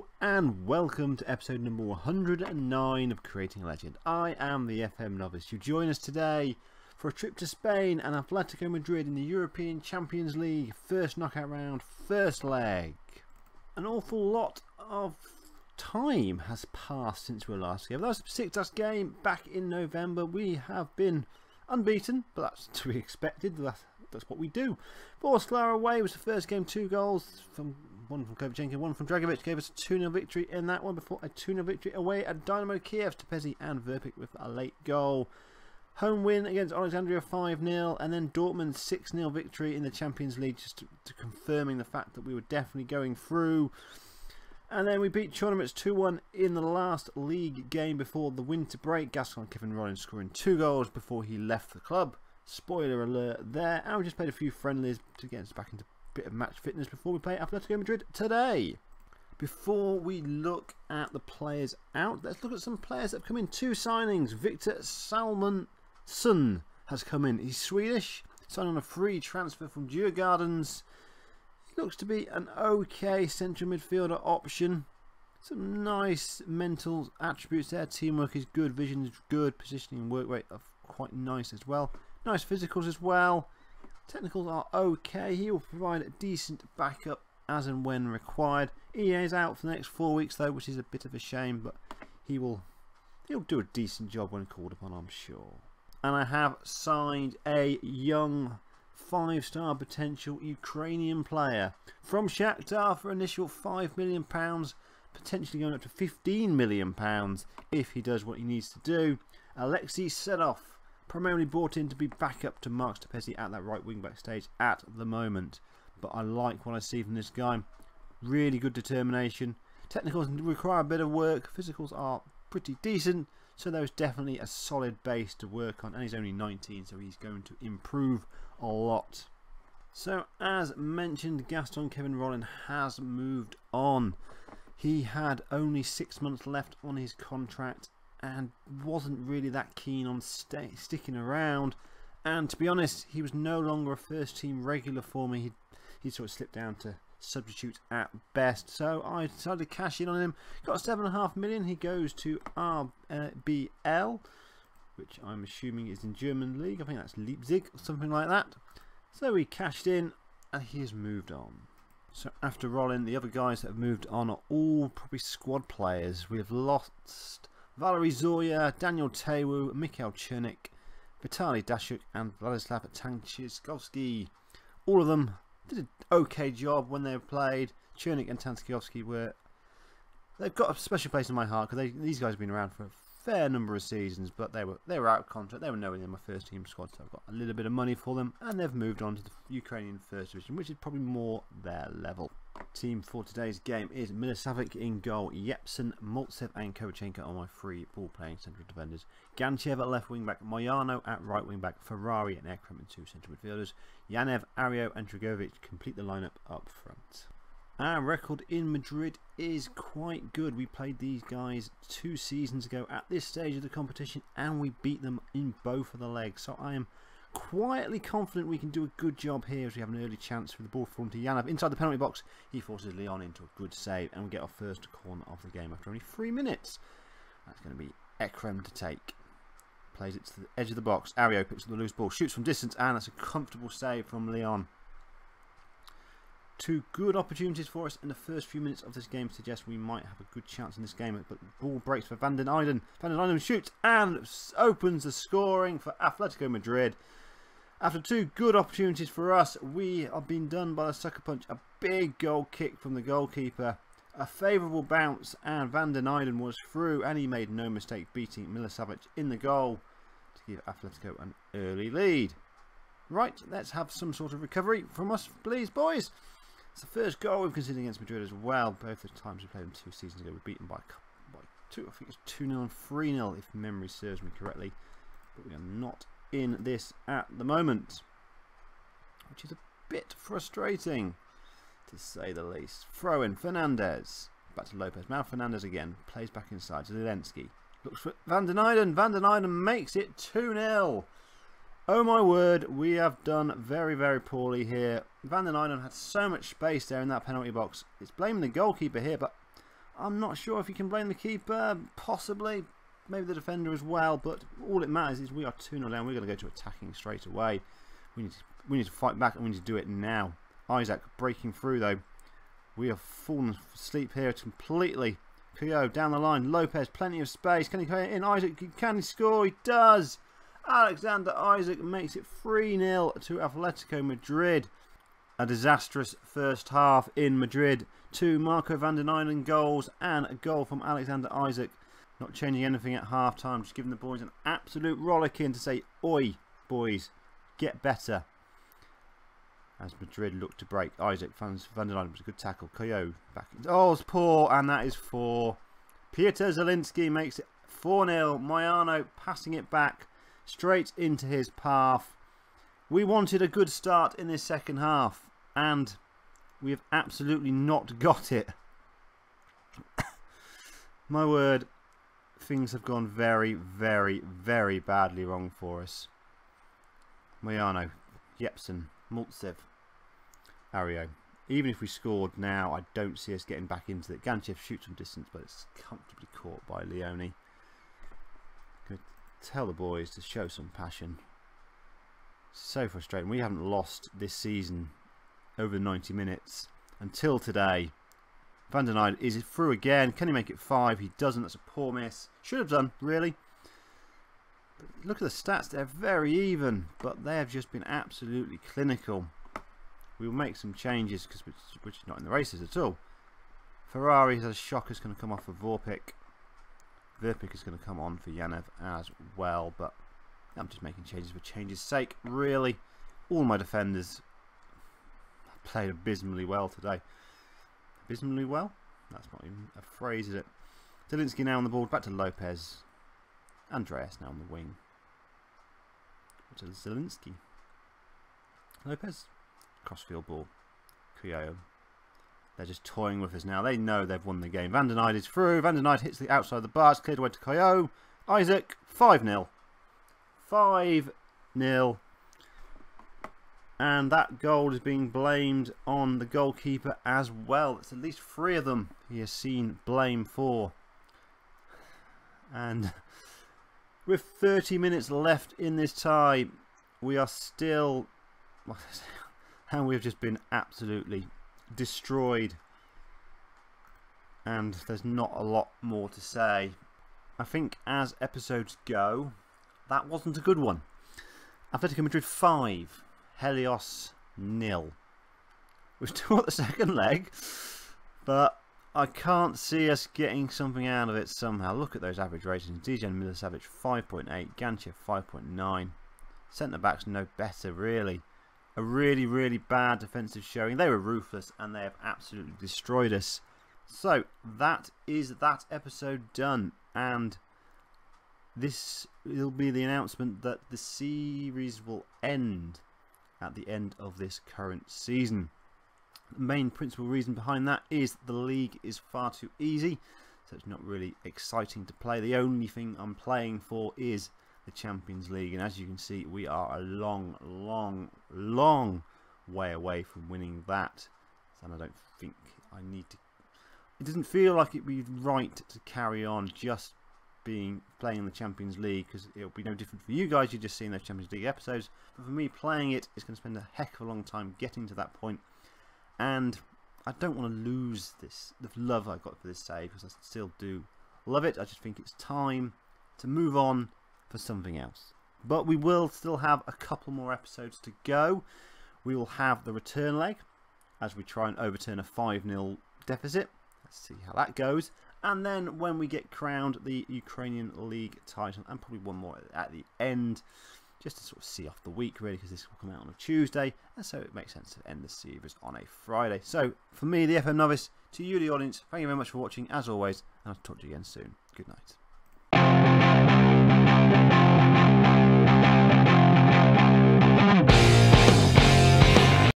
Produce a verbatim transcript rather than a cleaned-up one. Hello and welcome to episode number one hundred and nine of Creating a Legend. I am the F M novice. You join us today for a trip to Spain and Atletico Madrid in the European Champions League first knockout round, first leg. An awful lot of time has passed since we were last together. That was the sixth last game back in November. We have been unbeaten, but that's to be expected. That's, that's what we do. Vorskla away was the first game, two goals from. One from Kovachenko, one from Dragovic, gave us a two nil victory in that one before a two nil victory away at Dynamo Kiev. Tepesi and Verpik with a late goal. Home win against Alexandria five nil, and then Dortmund six nil victory in the Champions League, just to, to confirming the fact that we were definitely going through. And then we beat Chornomorets two one in the last league game before the winter break. Gascon, Kevin Rollins scoring two goals before he left the club. Spoiler alert there. And we just played a few friendlies to get us back into bit of match fitness before we play Atletico Madrid today. Before we look at the players out, let's look at some players that have come in. Two signings. Victor Salminen has come in. He's Swedish, signed on a free transfer from Djurgardens. He looks to be an okay central midfielder option. Some nice mental attributes there. Teamwork is good, vision is good, positioning and work rate are quite nice as well. Nice physicals as well. Technicals are okay. He will provide a decent backup as and when required. E A is out for the next four weeks though, which is a bit of a shame, but he will he'll do a decent job when called upon, I'm sure. And I have signed a young five-star potential Ukrainian player from Shakhtar for initial five million pounds, potentially going up to fifteen million pounds if he does what he needs to do. Alexey Sedov, primarily brought in to be back up to Mark Tepesi at that right wing back stage at the moment. But I like what I see from this guy. Really good determination. Technicals require a bit of work. Physicals are pretty decent. So there's definitely a solid base to work on. And he's only nineteen, so he's going to improve a lot. So as mentioned, Gaston Kevin Rollin has moved on. He had only six months left on his contract and wasn't really that keen on stay, sticking around, and to be honest he was no longer a first team regular for me. He, he sort of slipped down to substitute at best, so I decided to cash in on him. Got seven and a half million. He goes to R B L, which I'm assuming is in German league. I think that's Leipzig or something like that. So we cashed in and he has moved on. So after Rollin, the other guys that have moved on are all probably squad players. We've lost Valerie Zoya, Daniel Tewu, Mikhail Chernik, Vitali Dashuk and Vladislav Tanskowski. All of them did an okay job when they played. Chernik and Tanskowski were... They've got a special place in my heart because these guys have been around for a fair number of seasons, but they were they were out of contract. They were nowhere near my first team squad, so I've got a little bit of money for them. And they've moved on to the Ukrainian First Division, which is probably more their level. Team for today's game is Milosavić in goal, Jepsen, Maltsev and Kovachenko are my three ball-playing central defenders. Ganchev at left wing-back, Moyano at right wing-back, Ferrari and Ekrem and two central midfielders. Yanev, Ario and Dragovic complete the lineup up front. Our record in Madrid is quite good. We played these guys two seasons ago at this stage of the competition and we beat them in both of the legs. So I am quietly confident we can do a good job here as we have an early chance for the ball from to Yanev inside the penalty box. He forces Leon into a good save and we get our first corner of the game after only three minutes. That's going to be Ekrem to take. Plays it to the edge of the box. Ario picks up the loose ball, shoots from distance, and that's a comfortable save from Leon. Two good opportunities for us in the first few minutes of this game suggest we might have a good chance in this game, but the ball breaks for van den Eijden. Van den Eijden shoots and opens the scoring for Atletico Madrid. After two good opportunities for us, we have been done by the sucker punch. A big goal kick from the goalkeeper, a favourable bounce, and van den Eijden was through and he made no mistake beating Milosavić in the goal to give Atletico an early lead. Right, let's have some sort of recovery from us, please, boys. It's the first goal we've conceded against Madrid as well. Both the times we played them two seasons ago, we were beaten by, by two. I think it's two nil and three nil if memory serves me correctly. But we are not in this at the moment, which is a bit frustrating to say the least. Throw in Fernandez. Back to Lopez. Now Fernandez again. Plays back inside to Zelensky. Looks for van den Eijden. Van den Eijden makes it two nil. Oh my word, we have done very, very poorly here. Van den Eijden had so much space there in that penalty box. It's blaming the goalkeeper here, but I'm not sure if you can blame the keeper, possibly, maybe the defender as well, but all it matters is we are two nil down. We're going to go to attacking straight away. We need to, we need to fight back, and we need to do it now. Isak breaking through though. We have fallen asleep here completely. Cuyo down the line. Lopez, plenty of space. Can he play it in? Isak, can he score? He does. Alexander Isak makes it three nil to Atletico Madrid. A disastrous first half in Madrid. Two Marco van den Eijden goals and a goal from Alexander Isak. Not changing anything at half time, just giving the boys an absolute rollicking to say, oi, boys, get better. As Madrid look to break, Isak fans van den Eijden was a good tackle. Cuyo back in. Oh, it's poor, and that is four. Piotr Zielinski makes it four nil. Moyano passing it back straight into his path. We wanted a good start in this second half, and we have absolutely not got it. My word, things have gone very, very, very badly wrong for us. Moyano, Jepsen, Maltsev, Ario. Even if we scored now, I don't see us getting back into it. Ganchev shoots from distance, but it's comfortably caught by Leone. Gonna tell the boys to show some passion. So frustrating. We haven't lost this season over ninety minutes until today. Van den Eijden is through again. Can he make it five? He doesn't. That's a poor miss. Should have done, really. But look at the stats. They're very even, but they have just been absolutely clinical. We will make some changes because we're just not in the races at all. Ferrari has a shocker. Is going to come off for Verpik. Verpik is going to come on for Yanev as well, but I'm just making changes for changes' sake, really. All my defenders played abysmally well today. Abysmally well? That's not even a phrase, is it? Zielinski now on the ball, back to Lopez. Andreas now on the wing. To Zielinski. Lopez. Crossfield ball. Cuyo. They're just toying with us now. They know they've won the game. Van den Eijden is through. Van den Eijden hits the outside of the bar. It's cleared away to Cuyo. Isak. five nil. five nil, and that goal is being blamed on the goalkeeper as well. It's at least three of them he has seen blame for. And with thirty minutes left in this tie, we are still, and we've just been absolutely destroyed, and there's not a lot more to say. I think as episodes go, that wasn't a good one. Atletico Madrid five, Helios nil. We've still got the second leg, but I can't see us getting something out of it somehow. Look at those average ratings. Dejan Milosavić five point eight, Ganchev five point nine. Centre backs no better, really. A really, really bad defensive showing. They were ruthless and they have absolutely destroyed us. So that is that episode done, and this will be the announcement that the series will end at the end of this current season. The main principal reason behind that is the league is far too easy, so it's not really exciting to play. The only thing I'm playing for is the Champions League, and as you can see, we are a long, long, long way away from winning that. And I don't think I need to... It doesn't feel like it'd be right to carry on just being playing the Champions League, because it'll be no different for you guys. You've just seen those Champions League episodes, but for me playing it, it's going to spend a heck of a long time getting to that point, and I don't want to lose this the love I got for this save, because I still do love it. I just think it's time to move on for something else. But we will still have a couple more episodes to go. We will have the return leg as we try and overturn a five nil deficit. Let's see how that goes. And then when we get crowned the Ukrainian League title, and probably one more at the end, just to sort of see off the week really, because this will come out on a Tuesday, and so it makes sense to end the series on a Friday. So for me, the F M novice, to you, the audience, thank you very much for watching as always, and I'll talk to you again soon. Good night.